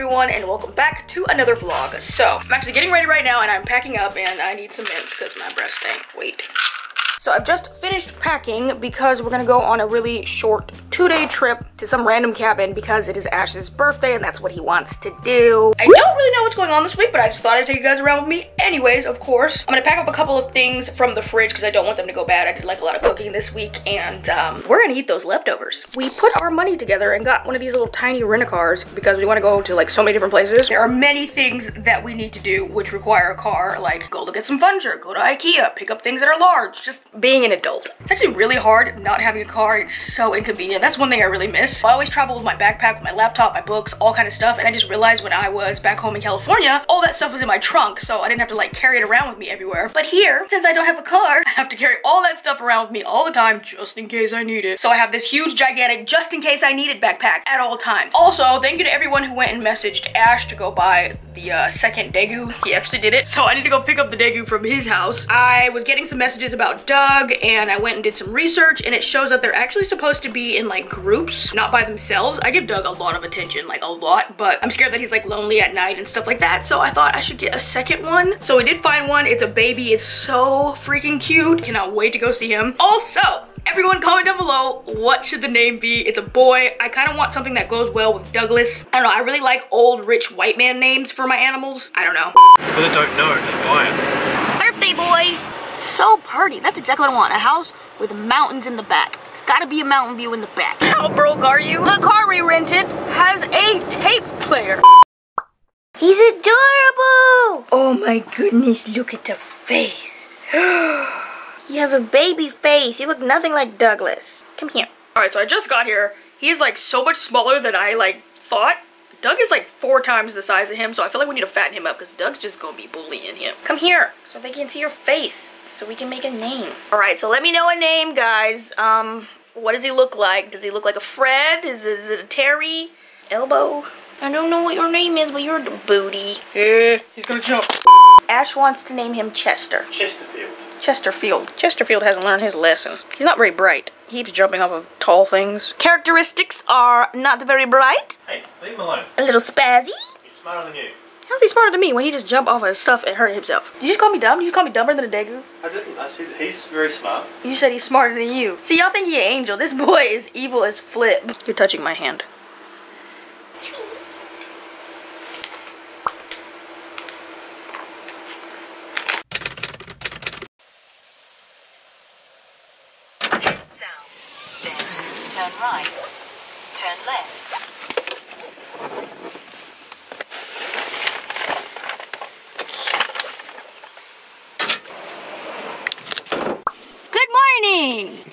everyone, and welcome back to another vlog. So I'm actually getting ready right now, and I'm packing up, and I need some mints because my breath stank. Wait. So I've just finished packing because we're gonna go on a really short two-day trip to some random cabin because it is Ash's birthday and that's what he wants to do. I don't really know what's going on this week, but I just thought I'd take you guys around with me anyways, of course. I'm gonna pack up a couple of things from the fridge because I don't want them to go bad. I did like a lot of cooking this week, and we're gonna eat those leftovers. We put our money together and got one of these little tiny rent-a-cars because we wanna go to like so many different places. There are many things that we need to do which require a car, like go look at some furniture, go to IKEA, pick up things that are large, just being an adult. It's actually really hard not having a car. It's so inconvenient. That's one thing I really miss. I always travel with my backpack, with my laptop, my books, all kind of stuff, and I just realized when I was back home in California, all that stuff was in my trunk, so I didn't have to like carry it around with me everywhere. But here, since I don't have a car, I have to carry all that stuff around with me all the time just in case I need it. So I have this huge, gigantic, just in case I need it backpack at all times. Also, thank you to everyone who went and messaged Ash to go buy the second Degu. He actually did it, so I need to go pick up the Degu from his house. I was getting some messages about Doug, and I went and did some research, and it shows that they're actually supposed to be in like groups, not by themselves. I give Doug a lot of attention, like a lot, but I'm scared that he's like lonely at night and stuff like that, so I thought I should get a second one. So we did find one. It's a baby. It's so freaking cute. Cannot wait to go see him. Also, everyone comment down below, what should the name be? It's a boy. I kind of want something that goes well with Douglas. I don't know, I really like old rich white man names for my animals. I don't know. But I don't know, just buy it. Birthday boy. So pretty. That's exactly what I want. A house with mountains in the back. It's gotta be a mountain view in the back. How broke are you? The car we rented has a tape player. He's adorable. Oh my goodness, look at the face. You have a baby face. You look nothing like Douglas. Come here. All right, so I just got here. He's like so much smaller than I like thought. Doug is like 4 times the size of him, so I feel like we need to fatten him up because Doug's just gonna be bullying him. Come here so they can see your face. So we can make a name. All right, so let me know a name, guys. What does he look like? Does he look like a Fred? Is it a Terry? Elbow? I don't know what your name is, but you're the booty. Yeah, he's gonna jump. Ash wants to name him Chester. Chesterfield. Chesterfield. Chesterfield hasn't learned his lesson. He's not very bright. He keeps jumping off of tall things. Characteristics are not very bright. Hey, leave him alone. A little spazzy. He's smarter than you. How's he smarter than me when he just jumped off of his stuff and hurt himself? Did you just call me dumb? Did you call me dumber than a Degu? I didn't. I said he's very smart. You said he's smarter than you. See, y'all think he's an angel. This boy is evil as flip. You're touching my hand. Turn right. Turn left.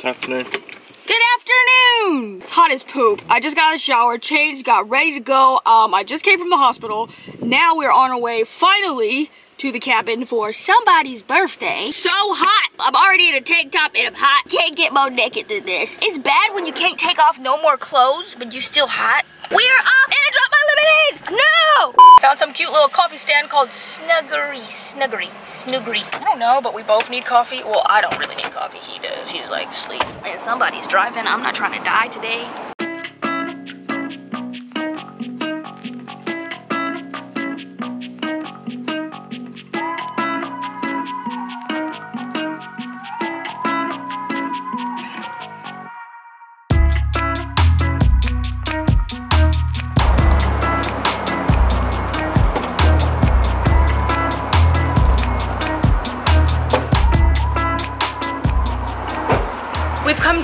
Afternoon. Good afternoon! It's hot as poop. I just got a shower, changed, got ready to go. I just came from the hospital. Now we're on our way, finally, to the cabin for somebody's birthday. So hot! I'm already in a tank top and I'm hot. Can't get more naked than this. It's bad when you can't take off no more clothes, but you're still hot. We're off and I dropped my lemonade! No! Found some cute little coffee stand called Snuggery. I don't know, but we both need coffee. Well, I don't really need coffee. He does. He's like asleep. And somebody's driving. I'm not trying to die today.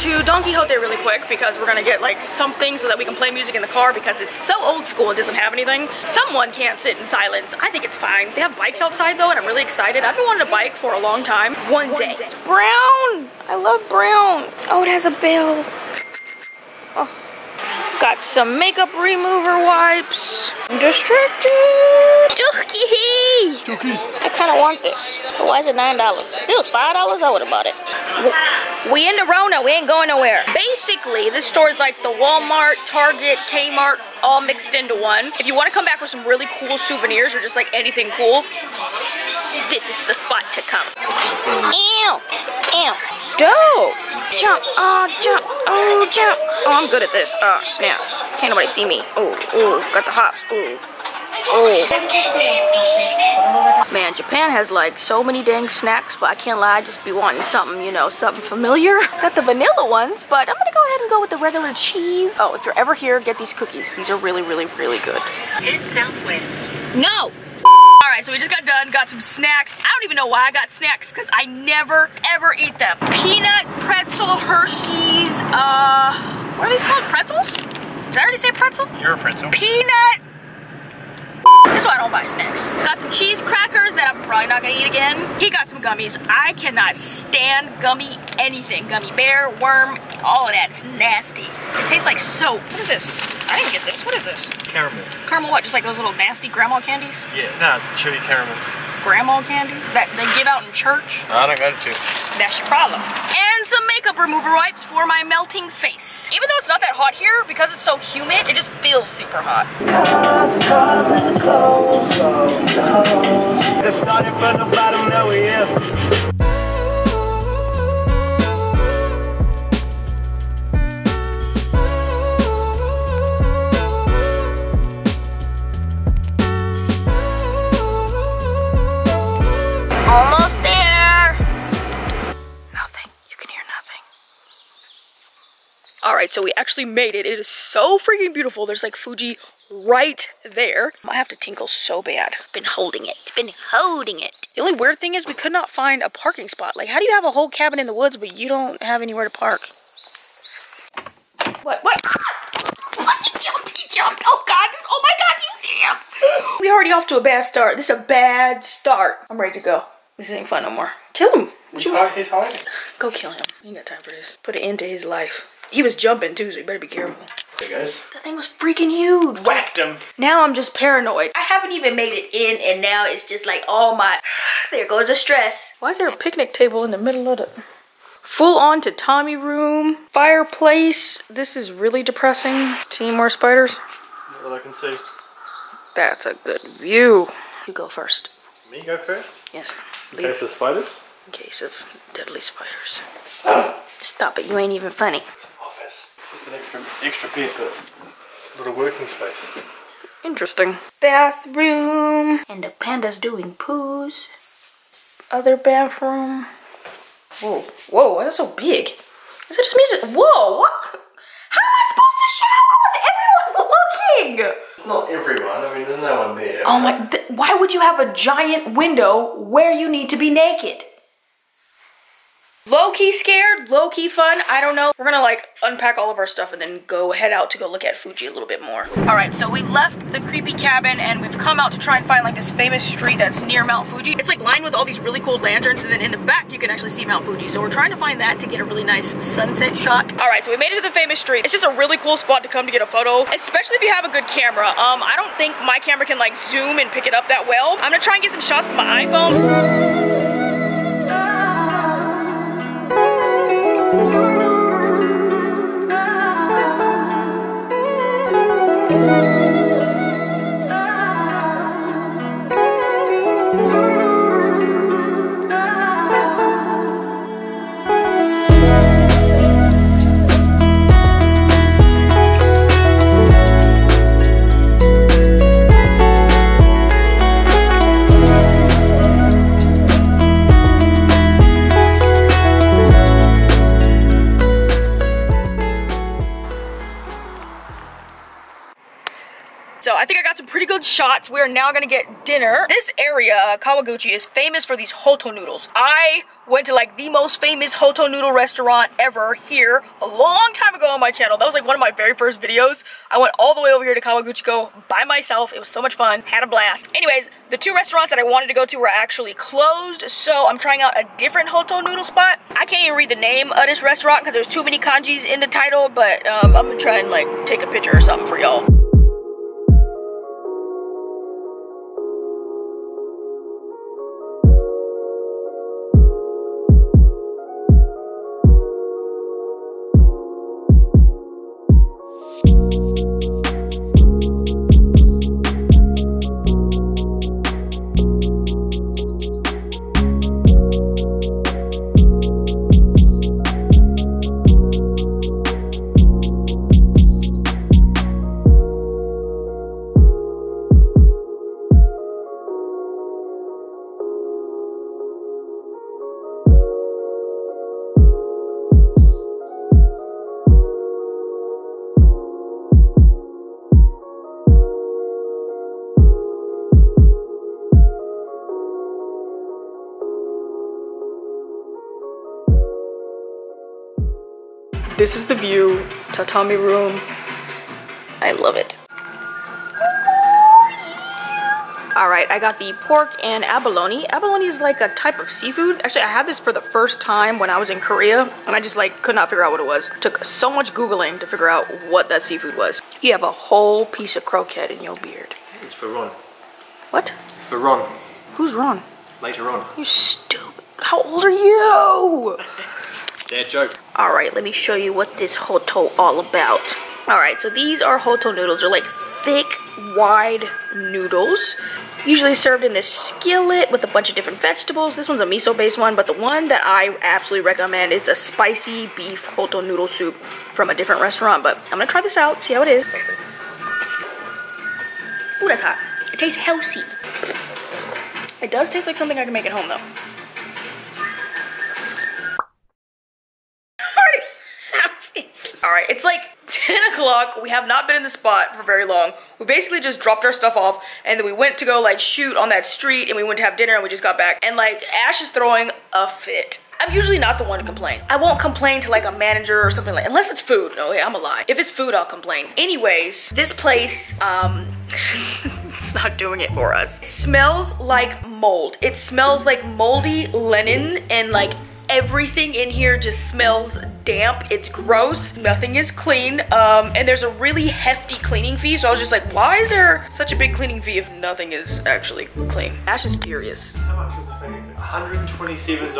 To Don Quixote really quick because we're gonna get like something so that we can play music in the car because it's so old school, it doesn't have anything. Someone can't sit in silence. I think it's fine. They have bikes outside though and I'm really excited. I've been wanting a bike for a long time. One day. It's brown! I love brown. Oh, it has a bell. Oh. Got some makeup remover wipes. I'm distracted. Dookie! I kinda want this. But why is it $9? If it was $5, I would've bought it. We in the Rona, we ain't going nowhere. Basically, this store is like the Walmart, Target, Kmart, all mixed into one. If you want to come back with some really cool souvenirs or just like anything cool, this is the spot to come. Ew, ew, dope. Jump, oh, jump, oh, jump. Oh, I'm good at this. Oh, snap. Can't nobody see me. Oh, got the hops, ooh. Man, Japan has like so many dang snacks, but I can't lie, I just be wanting something, you know, something familiar. Got the vanilla ones, but I'm gonna go ahead and go with the regular cheese. Oh, if you're ever here, get these cookies. These are really, really, really good. Head southwest. No! Alright, so we just got done, got some snacks. I don't even know why I got snacks, because I never, ever eat them. Peanut, pretzel, Hershey's, what are these called? Pretzels? Did I already say pretzel? You're a pretzel. Peanut! That's why I don't buy snacks. Got some cheese crackers that I'm probably not gonna eat again. He got some gummies. I cannot stand gummy anything. Gummy bear, worm, all of that's nasty. It tastes like soap. What is this? I didn't get this. What is this? Caramel. Caramel what? Just like those little nasty grandma candies? Yeah, no, it's the chewy caramels. Grandma candy? That they give out in church? I don't go to church. That's your problem. And some makeup remover wipes for my melting face. Even though it's not that hot here, because it's so humid, it just feels super hot. It's not in front of the bottom, now we are. Almost there. Nothing. You can hear nothing. All right, so we actually made it. It is so freaking beautiful. There's like Fuji right there. I have to tinkle so bad. Been holding it. Been holding it. The only weird thing is we could not find a parking spot. Like, how do you have a whole cabin in the woods, but you don't have anywhere to park? What? What? He jumped. He jumped. Oh, God. Oh, my God. You see him? We're already off to a bad start. This is a bad start. I'm ready to go. This ain't fun no more. Kill him. What you want? He's hiding. Go kill him. You ain't got time for this. Put an end to his life. He was jumping too, so you better be careful. Hey guys. That thing was freaking huge. Whacked him. Now I'm just paranoid. I haven't even made it in, and now it's just like all my... There goes the stress. Why is there a picnic table in the middle of the... Full-on tatami room. Fireplace. This is really depressing. See any more spiders? Not that I can see. That's a good view. You go first. Me go first? Yes. In case of spiders? In case of deadly spiders. Stop it, you ain't even funny. It's an office. Just an extra bed, but a little working space. Interesting. Bathroom. And the panda's doing poos. Other bathroom. Whoa, whoa, why is it so big? Is it just music? Whoa, what? How am I supposed to shower with everyone looking? It's not everyone, I mean, there's no one there. Oh my, why would you have a giant window where you need to be naked? Low-key scared, low-key fun, I don't know. We're gonna like unpack all of our stuff and then go head out to go look at Fuji a little bit more. All right, so we left the creepy cabin and we've come out to try and find like this famous street that's near Mount Fuji. It's like lined with all these really cool lanterns, and then in the back you can actually see Mount Fuji. So we're trying to find that to get a really nice sunset shot. All right, so we made it to the famous street. It's just a really cool spot to come to get a photo, especially if you have a good camera. I don't think my camera can like zoom and pick it up that well. I'm gonna try and get some shots with my iPhone. I think I got some pretty good shots. We are now gonna get dinner. This area, Kawaguchi, is famous for these hoto noodles. I went to like the most famous hoto noodle restaurant ever here a long time ago on my channel. That was like one of my very first videos. I went all the way over here to Kawaguchiko by myself. It was so much fun, had a blast. Anyways, the two restaurants that I wanted to go to were actually closed, so I'm trying out a different hoto noodle spot. I can't even read the name of this restaurant because there's too many kanjis in the title, but I'm gonna try and like take a picture or something for y'all. This is the view, tatami room. I love it. All right, I got the pork and abalone. Abalone is like a type of seafood. Actually, I had this for the first time when I was in Korea, and I just like could not figure out what it was. It took so much Googling to figure out what that seafood was. You have a whole piece of croquette in your beard. It's for Ron. What? For Ron. Who's Ron? Later on. You stupid. How old are you? Dad joke. All right, let me show you what this hoto all about. All right, so these are hoto noodles. They're like thick, wide noodles, usually served in this skillet with a bunch of different vegetables. This one's a miso based one, but the one that I absolutely recommend is a spicy beef hoto noodle soup from a different restaurant, but I'm gonna try this out, see how it is. Ooh, that's hot. It tastes healthy. It does taste like something I can make at home though. All right, it's like 10 o'clock. We have not been in the spot for very long. We basically just dropped our stuff off, and then we went to go like shoot on that street, and we went to have dinner, and we just got back. And like Ash is throwing a fit. I'm usually not the one to complain. I won't complain to like a manager or something, like unless it's food. No, yeah, I'm a lie. If it's food, I'll complain. Anyways, this place, it's not doing it for us. It smells like mold. It smells like moldy linen, and like everything in here just smells damp. It's gross. Nothing is clean. And there's a really hefty cleaning fee. So I was just like, why is there such a big cleaning fee if nothing is actually clean? Ash is furious. How much was the thing? $127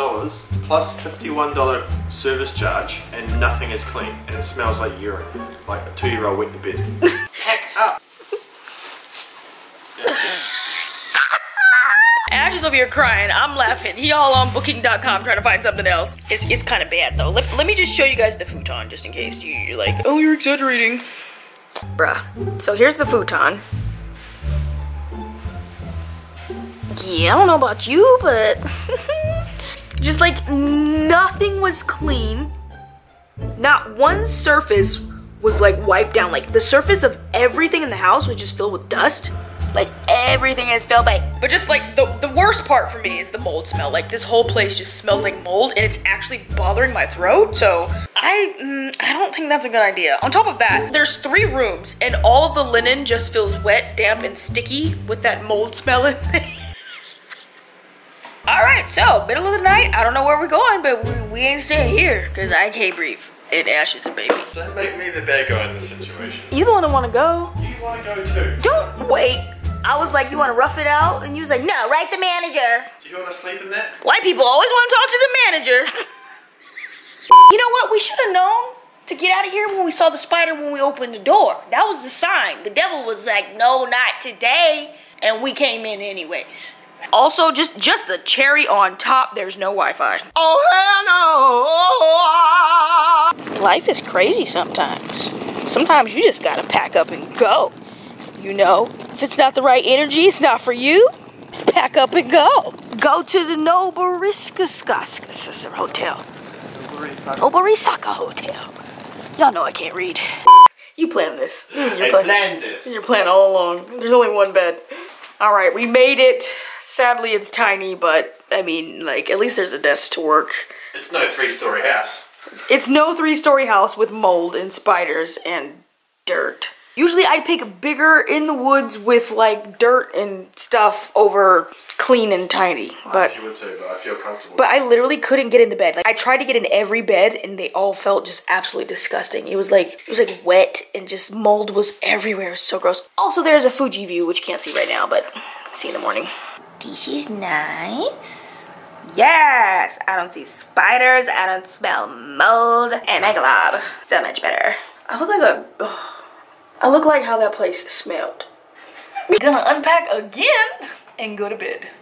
plus $51 service charge, and nothing is clean. And it smells like urine. Like a 2-year-old went to bed. Heck up. Ash is over here crying, I'm laughing. He all on Booking.com trying to find something else. It's kind of bad though. Let me just show you guys the futon just in case you're like, oh, you're exaggerating. Bruh, so here's the futon. Yeah, I don't know about you, but just like nothing was clean. Not one surface was like wiped down. Like the surface of everything in the house was just filled with dust. Like everything is filled by. But just like the worst part for me is the mold smell. Like this whole place just smells like mold, and it's actually bothering my throat. So I don't think that's a good idea. On top of that, there's 3 rooms, and all of the linen just feels wet, damp, and sticky with that mold smell in it. All right, so middle of the night. I don't know where we're going, but we ain't staying here because I can't breathe. And Ash is a baby. Don't make me the bad guy in this situation. You the one that want to go. You want to go too. Don't wait. I was like, you want to rough it out? And you was like, no, write the manager. Do you want to sleep in that? White people always want to talk to the manager. You know what? We should have known to get out of here when we saw the spider when we opened the door. That was the sign. The devil was like, no, not today. And we came in anyways. Also, just the cherry on top, there's no Wi-Fi. Oh, hell no. Life is crazy sometimes. Sometimes you just gotta pack up and go. You know, if it's not the right energy, it's not for you. Just pack up and go. Go to the Noborisaka Hotel. Noborisaka Hotel. Y'all know I can't read. You planned this. This is your plan. I planned this. This is your plan all along. There's only one bed. All right, we made it. Sadly, it's tiny, but I mean, like, at least there's a desk to work. It's no 3-story house. It's no 3-story house with mold and spiders and dirt. Usually I'd pick bigger in the woods with like dirt and stuff over clean and tiny. But you would too, but I feel comfortable. But I literally couldn't get in the bed. Like I tried to get in every bed and they all felt just absolutely disgusting. It was like wet and just mold was everywhere. It was so gross. Also there's a Fuji view, which you can't see right now, but see in the morning. This is nice. Yes, I don't see spiders. I don't smell mold. And my glob, so much better. I look like a... Ugh. I look like how that place smelled. We're gonna unpack again and go to bed.